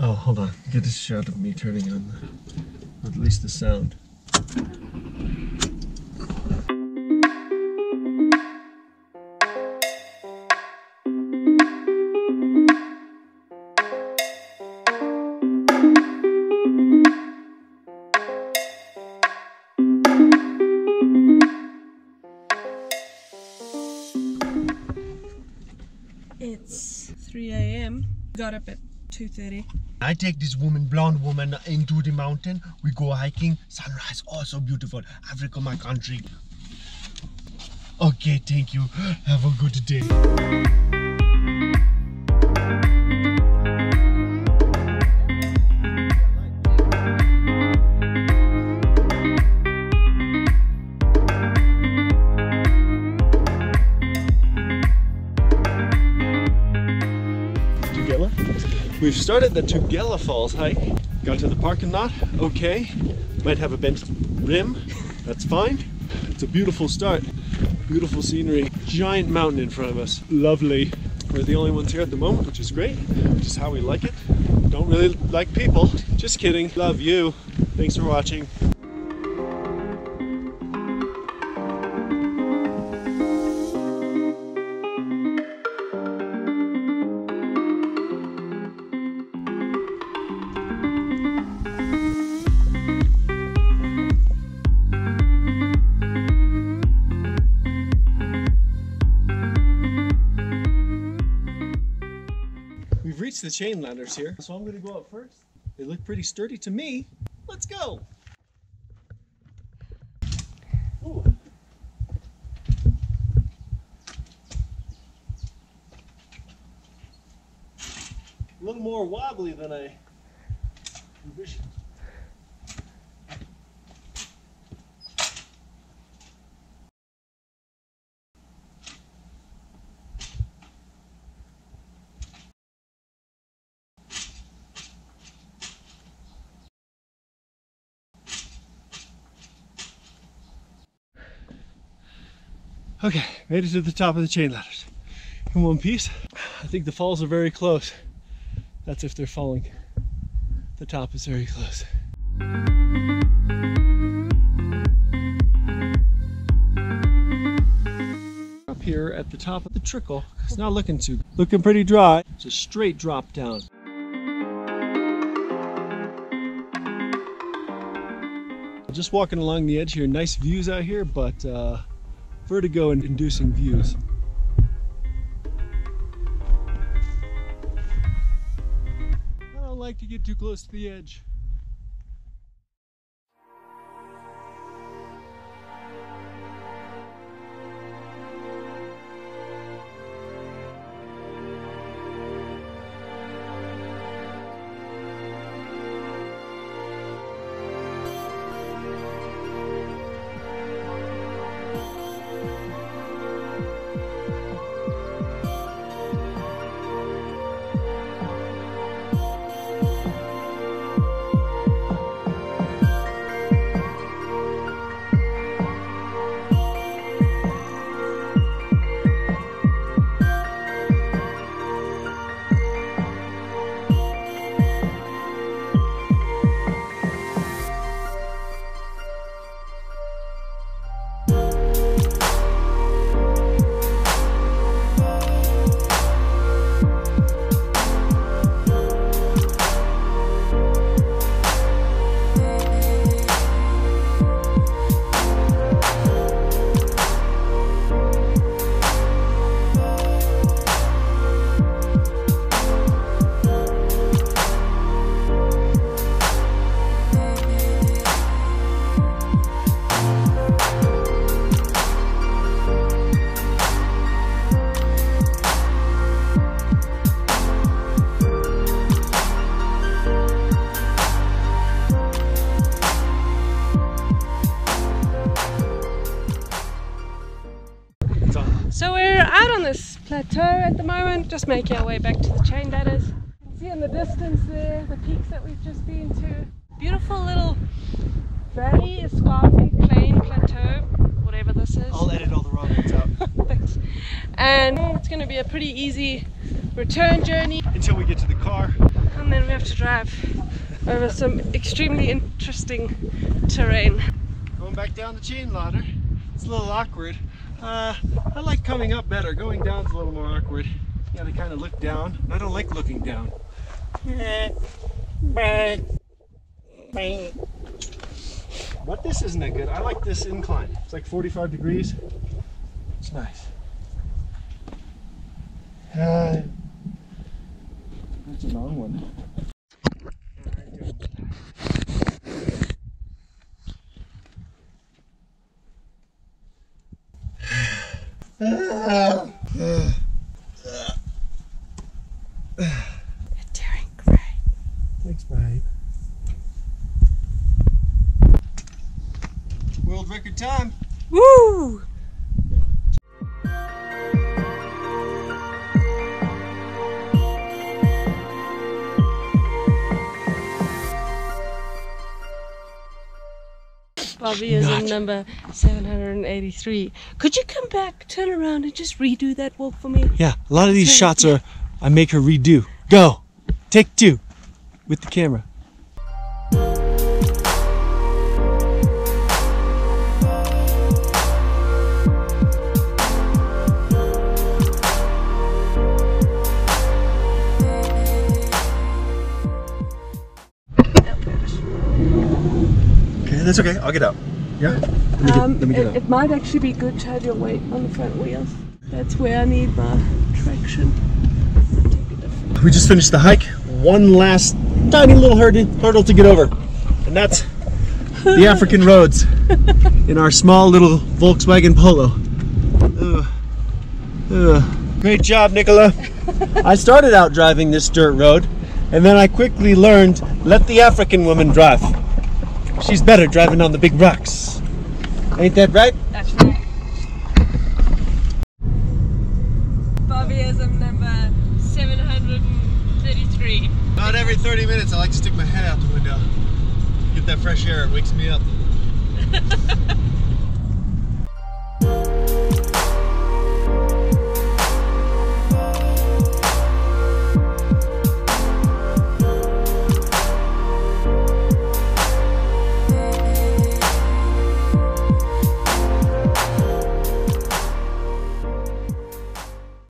Oh, hold on. Get this shot of me turning on the, at least the sound. It's 3 a.m. Got up at 2:30. I take this woman, blonde woman, into the mountain. We go hiking. Sunrise, oh so beautiful. Africa, my country. Okay, thank you. Have a good day. We've started the Tugela Falls hike, got to the parking lot, okay, might have a bent rim, that's fine. It's a beautiful start, beautiful scenery, giant mountain in front of us, lovely. We're the only ones here at the moment, which is great, which is how we like it. Don't really like people, just kidding, love you, thanks for watching. We've reached the chain ladders here, so I'm gonna go up first. They look pretty sturdy to me. Let's go! Ooh. A little more wobbly than I envisioned. Okay, made it to the top of the chain ladders in one piece. I think the falls are very close. That's if they're falling. The top is very close. Up here at the top of the trickle, it's not looking too good. Looking pretty dry. It's a straight drop down. Just walking along the edge here, nice views out here, but vertigo and inducing views. I don't like to get too close to the edge. Plateau at the moment, just making our way back to the chain ladders. You can see in the distance there the peaks that we've just been to. Beautiful little valley, escarpment, plain, plateau, whatever this is. I'll edit all the wrong ones out. Thanks. And it's going to be a pretty easy return journey until we get to the car. And then we have have to drive over some extremely interesting terrain. Going back down the chain ladder, it's a little awkward. I like coming up better. Going down's a little more awkward. You gotta kind of look down. I don't like looking down. But this isn't that good. I like this incline. It's like 45 degrees. It's nice. That's a long one. You're doing great. Thanks, babe. World record time. Woo! Bobby is in number 783. Could you come back, turn around, and just redo that walk for me? Yeah, a lot of these shots are, I make her redo. Go! Take two with the camera. That's okay, I'll get out. Yeah? Let me get out. It might actually be good to have your weight on the front wheels. That's where I need my traction. We just finished the hike. One last tiny little hurdle to get over. And that's the African roads in our small little Volkswagen Polo. Great job, Nicola. I started out driving this dirt road, and then I quickly learned, let the African woman drive. She's better driving on the big rocks. Ain't that right? That's right. Bobbyism number 733. About every 30 minutes I like to stick my head out the window. Get that fresh air, it wakes me up.